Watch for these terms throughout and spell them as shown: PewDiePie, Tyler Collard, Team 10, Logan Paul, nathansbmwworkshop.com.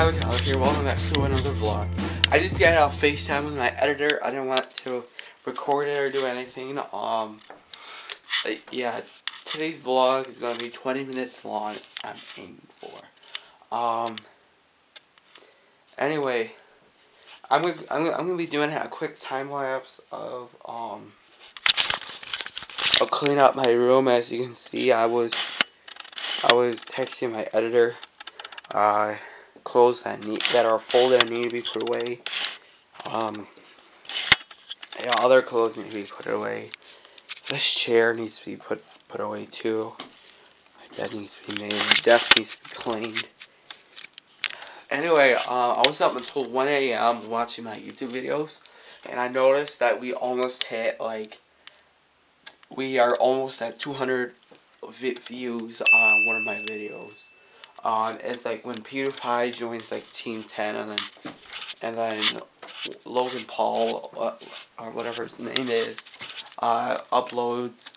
Tyler Collard here, welcome back to another vlog. I just got out of FaceTime with my editor. I didn't want to record it or do anything. Yeah, today's vlog is going to be 20 minutes long, I'm aiming for. Anyway, I'm gonna be doing a quick time lapse of I'll clean up my room. As you can see, I was texting my editor. Clothes that are folded and need to be put away. Yeah, other clothes need to be put away. This chair needs to be put away too. My bed needs to be made. My desk needs to be cleaned. Anyway, I was up until 1 a.m. watching my YouTube videos, and I noticed that we almost hit, like, we are almost at 200 views on one of my videos. It's like when PewDiePie joins like Team 10, and then Logan Paul or whatever his name is uploads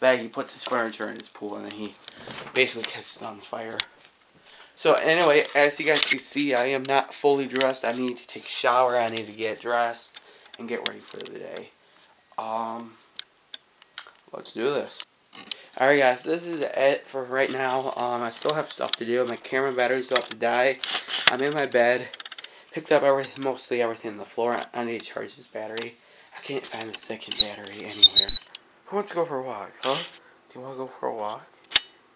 that he puts his furniture in his pool and then he basically catches on fire. So anyway, as you guys can see, I am not fully dressed. I need to take a shower. I need to get dressed and get ready for the day. Let's do this. Alright guys, this is it for right now. I still have stuff to do. My camera battery's about to die. I'm in my bed. Picked up mostly everything on the floor. I need to charge this battery. I can't find the second battery anywhere. Who wants to go for a walk, huh? Do you want to go for a walk?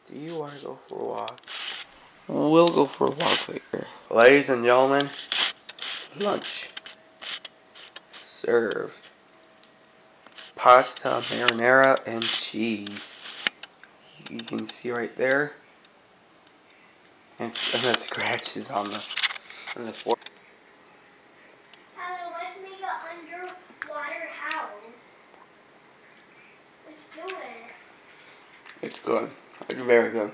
Do you want to go for a walk? We'll go for a walk later. Ladies and gentlemen, lunch served. Pasta, marinara, and cheese. You can see right there. And the scratches on the floor. Hello, let's make an underwater house. Let's do it. It's good. It's very good.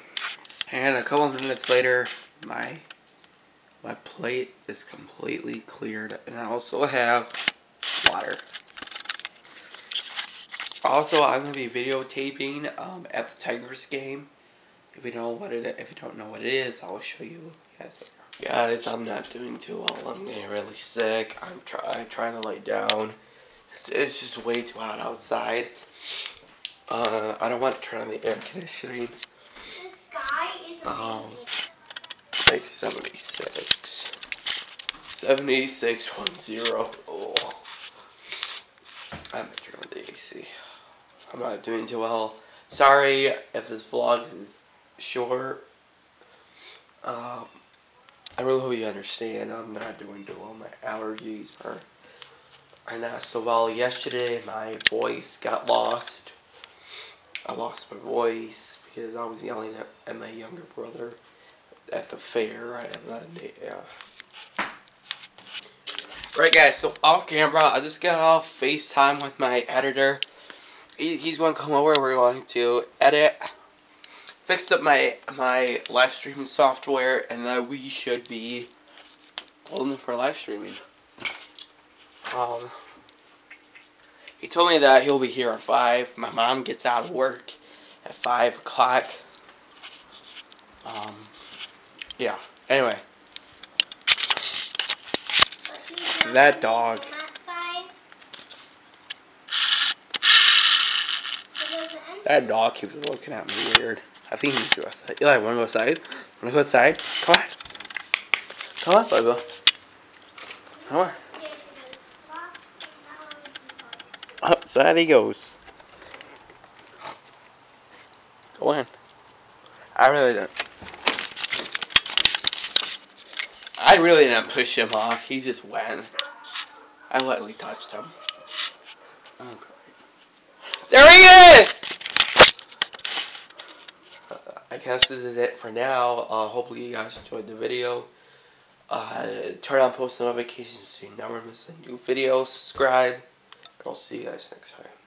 And a couple of minutes later, my plate is completely cleared. And I also have water. Also, I'm gonna be videotaping at the Tigers game. If you don't know what it is, I'll show you guys later. Guys, I'm not doing too well. I'm getting really sick. I'm trying to lay down. It's just way too hot outside. I don't want to turn on the air conditioning. The sky is like 76, 76.10. Oh, I'm gonna turn on the AC. I'm not doing too well. Sorry if this vlog is short. I really hope you understand. I'm not doing too well. My allergies are not so well. Yesterday, my voice got lost. I lost my voice because I was yelling at my younger brother at the fair. And then, yeah. Right, guys, so off camera, I just got off FaceTime with my editor. He's going to come over. We're going to edit, fixed up my live streaming software, and then we should be holding for live streaming. He told me that he'll be here at 5. My mom gets out of work at 5 o'clock. Yeah. Anyway, that dog. That dog keeps looking at me weird. I think he needs to go outside. Eli, wanna go outside? Wanna go outside? Come on. Come on, Bubba. Come on. Outside he goes. Go in. I really didn't push him off. He just went. I lightly touched him. Oh, great. There he is! I guess this is it for now. Hopefully you guys enjoyed the video. Turn on post notifications so you never miss a new video. Subscribe. And I'll see you guys next time.